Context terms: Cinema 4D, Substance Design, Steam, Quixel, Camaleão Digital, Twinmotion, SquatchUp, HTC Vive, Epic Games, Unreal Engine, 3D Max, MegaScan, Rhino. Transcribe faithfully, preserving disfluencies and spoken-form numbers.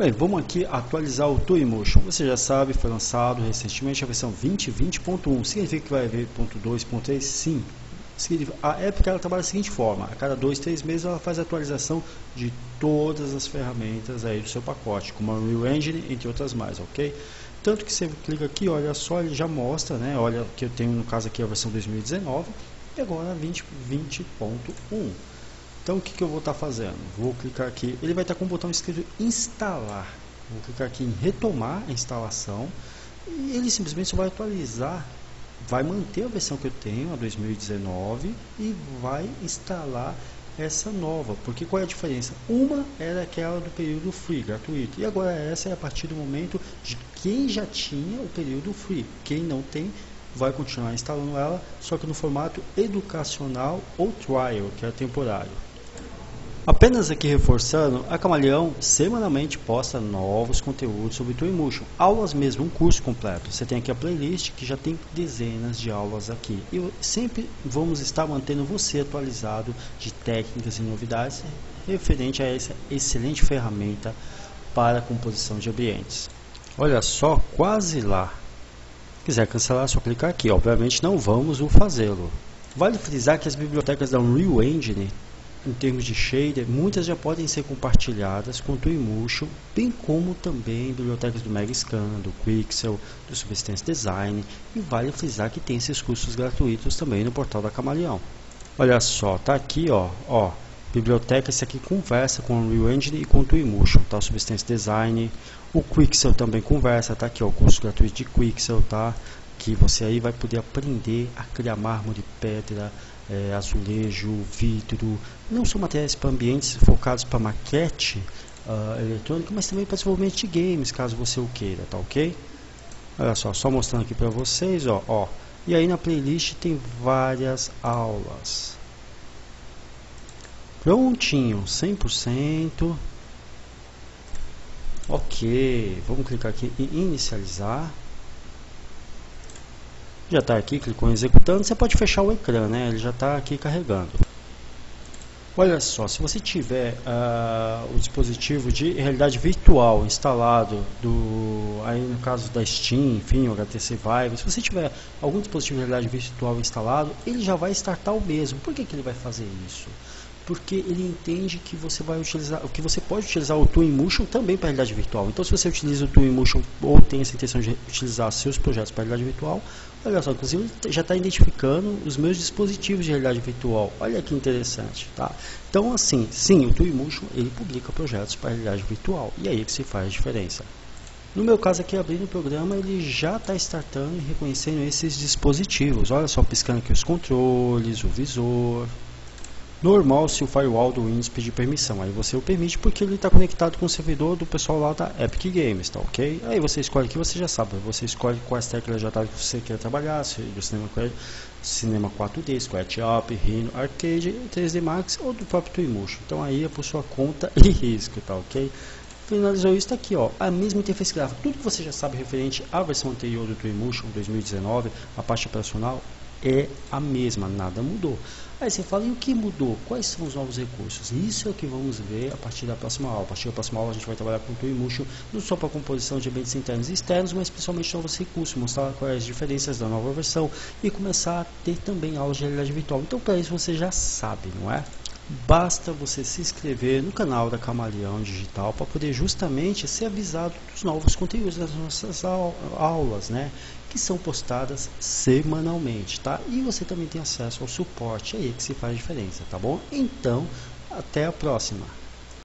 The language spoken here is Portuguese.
Bem, vamos aqui atualizar o Twinmotion. Você já sabe, foi lançado recentemente a versão vinte ponto vinte ponto um. Significa que vai haver ponto dois ponto três? Sim. A Epic ela trabalha da seguinte forma: a cada dois, três meses ela faz a atualização de todas as ferramentas aí do seu pacote, como a Unreal Engine, entre outras mais, ok? Tanto que você clica aqui, olha só, ele já mostra, né? Olha que eu tenho no caso aqui a versão dois mil e dezenove e agora vinte ponto vinte ponto um. Então o que, que eu vou estar tá fazendo? Vou clicar aqui, ele vai estar tá com o botão escrito instalar. Vou clicar aqui em retomar a instalação e ele simplesmente vai atualizar. Vai manter a versão que eu tenho, a dois mil e dezenove, e vai instalar essa nova. Porque qual é a diferença? Uma era aquela do período free, gratuito. E agora essa é a partir do momento de quem já tinha o período free. Quem não tem, vai continuar instalando ela, só que no formato educacional ou trial, que é temporário. Apenas aqui reforçando, a Camaleão semanalmente posta novos conteúdos sobre Twinmotion, aulas mesmo, um curso completo. Você tem aqui a playlist que já tem dezenas de aulas aqui. E sempre vamos estar mantendo você atualizado de técnicas e novidades referente a essa excelente ferramenta para a composição de ambientes. Olha só, quase lá. Se quiser cancelar, é só clicar aqui. Obviamente não vamos o fazê-lo. Vale frisar que as bibliotecas da Unreal Engine, em termos de shader, muitas já podem ser compartilhadas com o Twinmotion, bem como também bibliotecas do MegaScan, do Quixel, do Substance Design, e vale frisar que tem esses cursos gratuitos também no portal da Camaleão. Olha só, tá aqui, ó, ó, biblioteca, isso aqui conversa com o Unreal Engine e com o Twinmotion, tá? Substance Design, o Quixel também conversa, tá aqui, ó, o curso gratuito de Quixel, tá? Que você aí vai poder aprender a criar mármore, pedra, é, azulejo, vidro, não só materiais para ambientes focados para maquete uh, eletrônica, mas também para desenvolvimento de games, caso você o queira, tá ok? Olha só, só mostrando aqui para vocês, ó, ó, e aí na playlist tem várias aulas. Prontinho, cem por cento. Ok, vamos clicar aqui em inicializar. Já está aqui, clicou em executando, você pode fechar o ecrã, né? Ele já está aqui carregando. Olha só, se você tiver uh, o dispositivo de realidade virtual instalado, do, aí no caso da Steam, enfim, o H T C Vive, se você tiver algum dispositivo de realidade virtual instalado, ele já vai startar o mesmo. Por que que ele vai fazer isso? Porque ele entende que você vai utilizar, que você pode utilizar o Twinmotion também para a realidade virtual. Então, se você utiliza o Twinmotion ou tem essa intenção de utilizar seus projetos para a realidade virtual, olha só, inclusive já está identificando os meus dispositivos de realidade virtual. Olha que interessante, tá? Então, assim, sim, o Twinmotion ele publica projetos para a realidade virtual e é aí que se faz a diferença. No meu caso aqui, abrindo o programa, ele já está startando e reconhecendo esses dispositivos. Olha só, piscando aqui os controles, o visor. Normal se o firewall do Windows pedir permissão, aí você o permite porque ele está conectado com o servidor do pessoal lá da Epic Games, tá ok? Aí você escolhe aqui, você já sabe, você escolhe quais teclas já tá que você quer trabalhar, se do Cinema quatro D, SquatchUp, Rhino, Arcade, três D Max ou do próprio Twinmotion. Então aí é por sua conta e risco, tá ok? Finalizou isso, tá aqui, ó, a mesma interface gráfica, tudo que você já sabe referente à versão anterior do Twinmotion dois mil e dezenove, a parte operacional é a mesma, nada mudou. Aí você fala, e o que mudou? Quais são os novos recursos? Isso é o que vamos ver a partir da próxima aula. A partir da próxima aula a gente vai trabalhar com o Twinmotion, não só para a composição de ambientes internos e externos, mas principalmente novos recursos, mostrar quais as diferenças da nova versão e começar a ter também aulas de realidade virtual. Então para isso você já sabe, não é? Basta você se inscrever no canal da Camaleão Digital para poder justamente ser avisado dos novos conteúdos das nossas aulas, né? Que são postadas semanalmente, tá? E você também tem acesso ao suporte aí que se faz diferença, tá bom? Então, até a próxima!